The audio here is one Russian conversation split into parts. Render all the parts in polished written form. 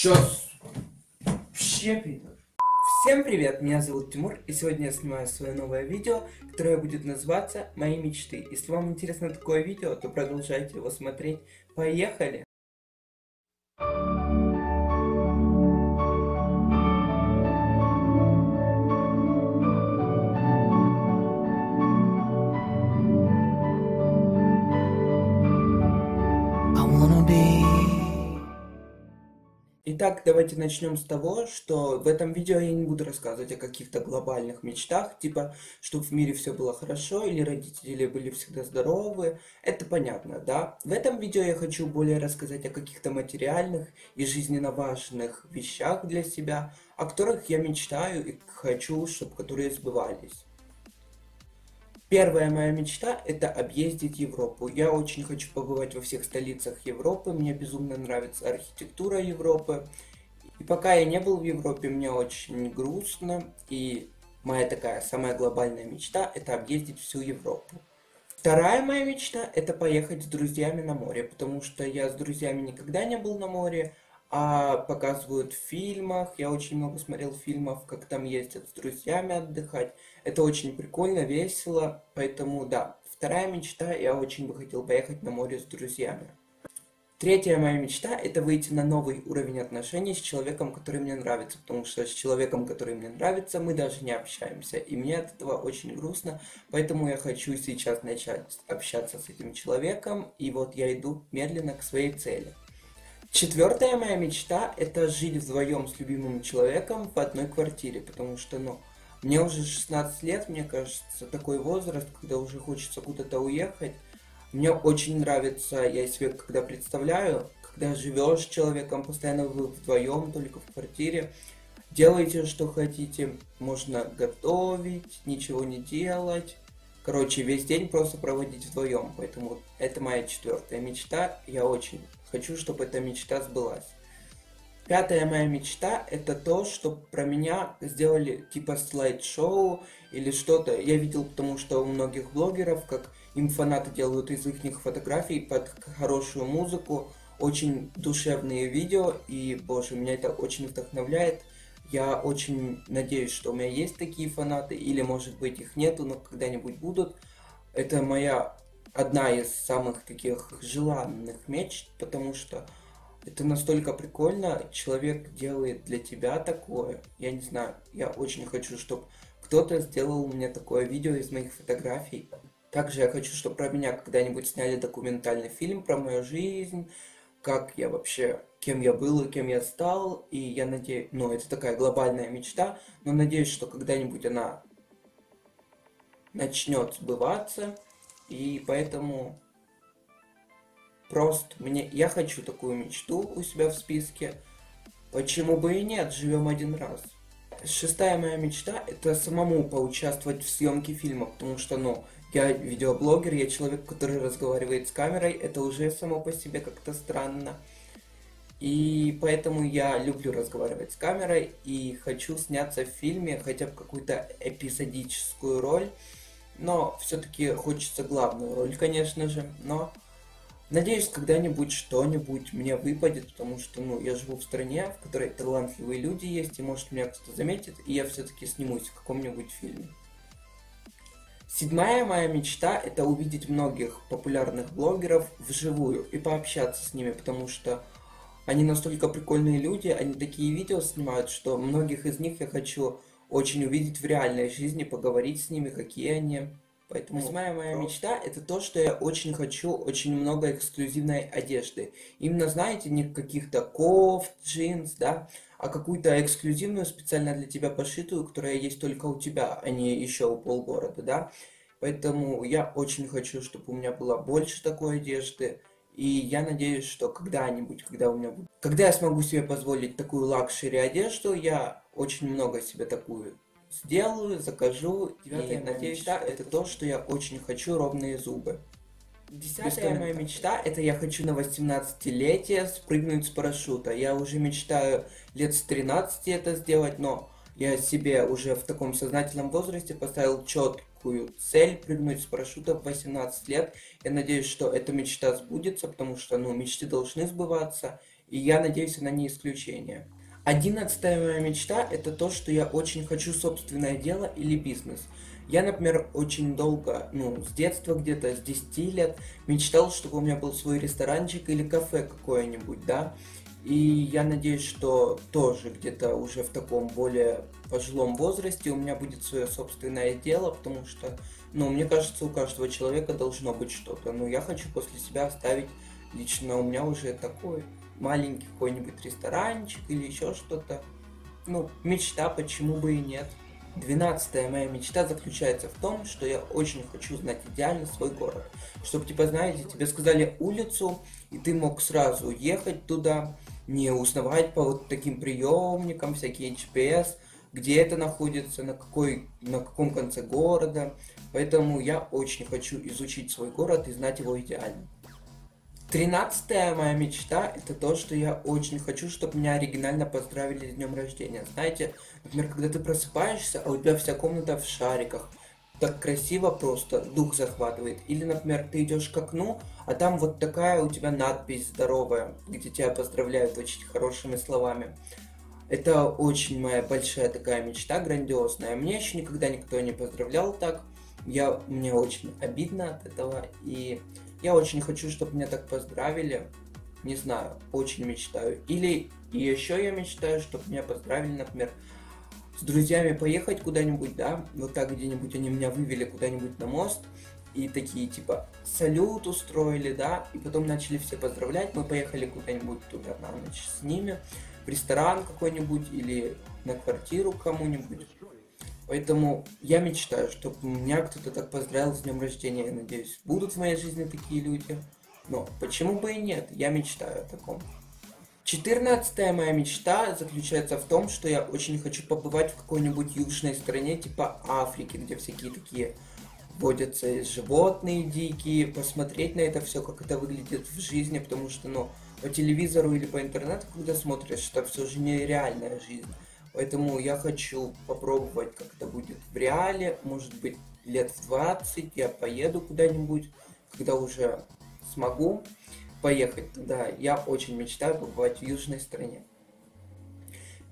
Сейчас вообще пидор. Всем привет, меня зовут Тимур, и сегодня я снимаю свое новое видео, которое будет называться «Мои мечты». Если вам интересно такое видео, то продолжайте его смотреть. Поехали! Итак, давайте начнем с того, что в этом видео я не буду рассказывать о каких-то глобальных мечтах, типа, чтобы в мире все было хорошо, или родители были всегда здоровы, это понятно, да? В этом видео я хочу более рассказать о каких-то материальных и жизненно важных вещах для себя, о которых я мечтаю и хочу, чтобы которые сбывались. Первая моя мечта – это объездить Европу. Я очень хочу побывать во всех столицах Европы, мне безумно нравится архитектура Европы. И пока я не был в Европе, мне очень грустно, и моя такая самая глобальная мечта – это объездить всю Европу. Вторая моя мечта – это поехать с друзьями на море, потому что я с друзьями никогда не был на море, а показывают в фильмах, я очень много смотрел фильмов, как там ездят с друзьями отдыхать. Это очень прикольно, весело, поэтому да, вторая мечта, я очень бы хотел поехать на море с друзьями. Третья моя мечта, это выйти на новый уровень отношений с человеком, который мне нравится, потому что с человеком, который мне нравится, мы даже не общаемся, и мне от этого очень грустно, поэтому я хочу сейчас начать общаться с этим человеком, и вот я иду медленно к своей цели. Четвертая моя мечта – это жить вдвоем с любимым человеком в одной квартире, потому что, мне уже 16 лет, мне кажется, такой возраст, когда уже хочется куда-то уехать. Мне очень нравится, я себе когда представляю, когда живешь с человеком, постоянно вы вдвоем, только в квартире, делаете, что хотите, можно готовить, ничего не делать. Короче, весь день просто проводить вдвоем, поэтому это моя четвертая мечта, я очень хочу, чтобы эта мечта сбылась. Пятая моя мечта, это то, что про меня сделали типа слайд-шоу или что-то. Я видел, потому что у многих блогеров, как им фанаты делают из их фотографий под хорошую музыку, очень душевные видео, и, боже, меня это очень вдохновляет. Я очень надеюсь, что у меня есть такие фанаты, или, может быть, их нету, но когда-нибудь будут. Это моя одна из самых таких желанных мечт, потому что это настолько прикольно, человек делает для тебя такое. Я не знаю, я очень хочу, чтобы кто-то сделал мне такое видео из моих фотографий. Также я хочу, чтобы про меня когда-нибудь сняли документальный фильм про мою жизнь, как я вообще, кем я был и кем я стал, и я надеюсь, это такая глобальная мечта, но надеюсь, что когда-нибудь она начнет сбываться, и поэтому просто я хочу такую мечту у себя в списке, почему бы и нет, живем один раз. Шестая моя мечта, это самому поучаствовать в съемке фильма, потому что, я видеоблогер, я человек, который разговаривает с камерой, это уже само по себе как-то странно. И поэтому я люблю разговаривать с камерой и хочу сняться в фильме, хотя бы какую-то эпизодическую роль, но все-таки хочется главную роль, конечно же, но надеюсь, когда-нибудь что-нибудь мне выпадет, потому что, я живу в стране, в которой талантливые люди есть, и может меня кто-то заметит, и я все-таки снимусь в каком-нибудь фильме. Седьмая моя мечта – это увидеть многих популярных блогеров вживую и пообщаться с ними, потому что они настолько прикольные люди, они такие видео снимают, что многих из них я хочу очень увидеть в реальной жизни, поговорить с ними, какие они. Поэтому восьмая моя мечта – это то, что я очень хочу очень много эксклюзивной одежды. Именно, знаете, не каких-то кофт, джинс, да, а какую-то эксклюзивную, специально для тебя пошитую, которая есть только у тебя, а не еще у полгорода, да. Поэтому я очень хочу, чтобы у меня было больше такой одежды. И я надеюсь, что когда-нибудь, когда я смогу себе позволить такую лакшери одежду, я очень много себе такую сделаю, закажу, и надеюсь, мечта, это то, что я очень хочу, ровные зубы. Десятая моя мечта, это я хочу на 18-летие спрыгнуть с парашюта. Я уже мечтаю лет с 13 это сделать, но я себе уже в таком сознательном возрасте поставил четкую цель прыгнуть с парашюта в 18 лет. Я надеюсь, что эта мечта сбудется, потому что, мечты должны сбываться. и я надеюсь, она не исключение. 11-я моя мечта – это то, что я очень хочу собственное дело или бизнес. Я, например, очень долго, с детства где-то, с 10 лет, мечтал, чтобы у меня был свой ресторанчик или кафе какое-нибудь, да. И я надеюсь, что тоже где-то уже в таком более пожилом возрасте у меня будет свое собственное дело, потому что, мне кажется, у каждого человека должно быть что-то. Я хочу после себя оставить лично у меня уже такой маленький какой-нибудь ресторанчик или еще что-то. Мечта, почему бы и нет. 12-я моя мечта заключается в том, что я очень хочу знать идеально свой город. Чтобы, тебе сказали улицу, и ты мог сразу ехать туда, не узнавать по вот таким приемникам, всякие GPS, где это находится, на каком конце города. Поэтому я очень хочу изучить свой город и знать его идеально. 13-я моя мечта – это то, что я очень хочу, чтобы меня оригинально поздравили с днем рождения. Знаете, например, когда ты просыпаешься, а у тебя вся комната в шариках. Так красиво просто, дух захватывает. Или, например, ты идешь к окну, а там вот такая у тебя надпись здоровая, где тебя поздравляют очень хорошими словами. Это очень моя большая такая мечта, грандиозная. Мне еще никогда никто не поздравлял так. Мне очень обидно от этого, и я очень хочу, чтобы меня так поздравили. Не знаю, очень мечтаю. Или еще я мечтаю, чтобы меня поздравили, например, с друзьями поехать куда-нибудь, да, вот так где-нибудь они меня вывели куда-нибудь на мост, и такие типа салют устроили, да, и потом начали все поздравлять, мы поехали куда-нибудь туда на ночь с ними, в ресторан какой-нибудь или на квартиру кому-нибудь. Поэтому я мечтаю, чтобы меня кто-то так поздравил с днем рождения, я надеюсь. Будут в моей жизни такие люди, но почему бы и нет, я мечтаю о таком. 14-я моя мечта заключается в том, что я очень хочу побывать в какой-нибудь южной стране, типа Африки, где всякие такие водятся животные дикие, посмотреть на это все, как это выглядит в жизни, потому что, по телевизору или по интернету, когда смотришь, это все же нереальная жизнь. Поэтому я хочу попробовать, как это будет в реале, может быть, лет в 20 я поеду куда-нибудь, когда уже смогу поехать туда. Я очень мечтаю побывать в южной стране.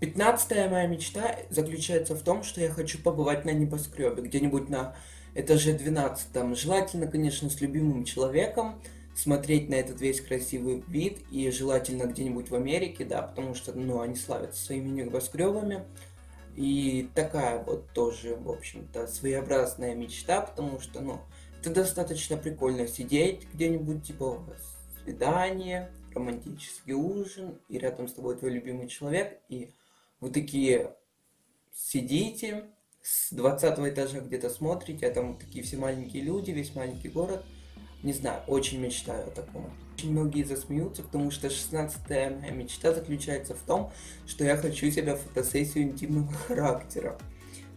15-я моя мечта заключается в том, что я хочу побывать на небоскребе, где-нибудь на этаже 12, желательно, конечно, с любимым человеком, смотреть на этот весь красивый вид, и желательно где-нибудь в Америке, да, потому что, они славятся своими небоскребами. И такая вот тоже, в общем-то, своеобразная мечта, потому что, это достаточно прикольно сидеть где-нибудь, типа, свидание, романтический ужин, и рядом с тобой твой любимый человек, и вы такие сидите, с 20 этажа где-то смотрите, а там такие все маленькие люди, весь маленький город. Не знаю, очень мечтаю о таком. Очень многие засмеются, потому что 16-я моя мечта заключается в том, что я хочу себе фотосессию интимного характера.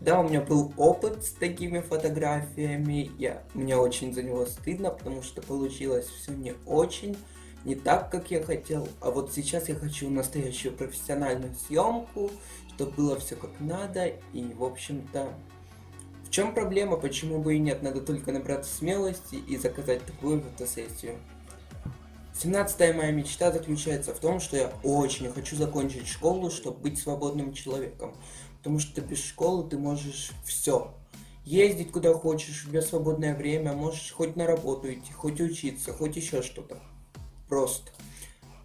Да, у меня был опыт с такими фотографиями, мне очень за него стыдно, потому что получилось все не очень, не так, как я хотел. А вот сейчас я хочу настоящую профессиональную съемку, чтобы было все как надо, и в общем-то... В чем проблема, почему бы и нет, надо только набраться смелости и заказать такую фотосессию. 17-я моя мечта заключается в том, что я очень хочу закончить школу, чтобы быть свободным человеком. Потому что без школы ты можешь все. Ездить куда хочешь, у тебя свободное время, можешь хоть на работу идти, хоть учиться, хоть еще что-то. Просто.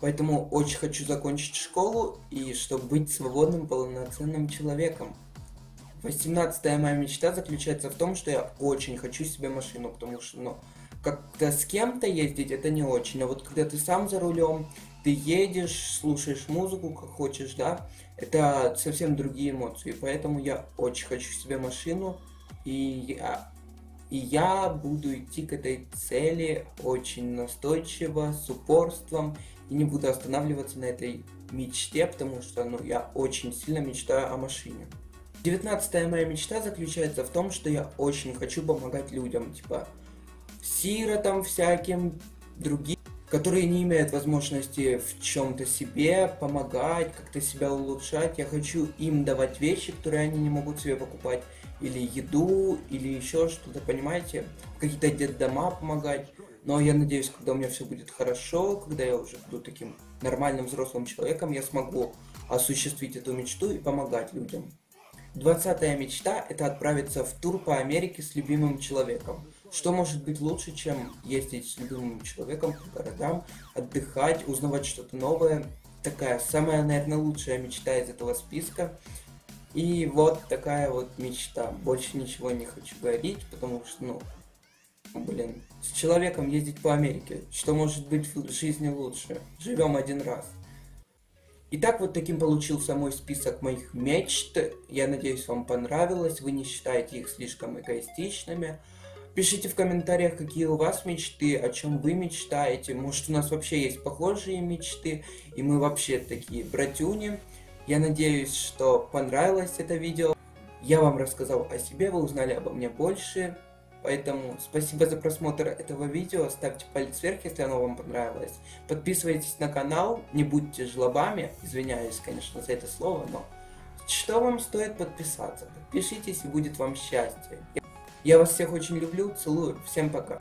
Поэтому очень хочу закончить школу и чтобы быть свободным, полноценным человеком. 18-я моя мечта заключается в том, что я очень хочу себе машину, потому что, как-то с кем-то ездить это не очень, а вот когда ты сам за рулем, ты едешь, слушаешь музыку, как хочешь, да, это совсем другие эмоции, поэтому я очень хочу себе машину, и я буду идти к этой цели очень настойчиво, с упорством, и не буду останавливаться на этой мечте, потому что, я очень сильно мечтаю о машине. 19-я моя мечта заключается в том, что я очень хочу помогать людям, типа сиротам всяким, другим, которые не имеют возможности в чем-то себе помогать, как-то себя улучшать. Я хочу им давать вещи, которые они не могут себе покупать, или еду, или еще что-то, понимаете, какие-то детдома помогать. Но я надеюсь, когда у меня все будет хорошо, когда я уже буду таким нормальным взрослым человеком я смогу осуществить эту мечту и помогать людям. 20-я мечта – это отправиться в тур по Америке с любимым человеком. Что может быть лучше, чем ездить с любимым человеком по городам, отдыхать, узнавать что-то новое. Такая самая, наверное, лучшая мечта из этого списка. И вот такая вот мечта. Больше ничего не хочу говорить, потому что, с человеком ездить по Америке. Что может быть в жизни лучше? Живем один раз. Итак, вот таким получился мой список моих мечт. Я надеюсь, вам понравилось. Вы не считаете их слишком эгоистичными. Пишите в комментариях, какие у вас мечты, о чем вы мечтаете. Может, у нас вообще есть похожие мечты, и мы вообще такие братюни. Я надеюсь, что понравилось это видео. Я вам рассказал о себе, вы узнали обо мне больше. Поэтому спасибо за просмотр этого видео, ставьте палец вверх, если оно вам понравилось. Подписывайтесь на канал, не будьте жлобами, извиняюсь, конечно, за это слово, но что вам стоит подписаться? Подпишитесь, и будет вам счастье. Я вас всех очень люблю, целую, всем пока.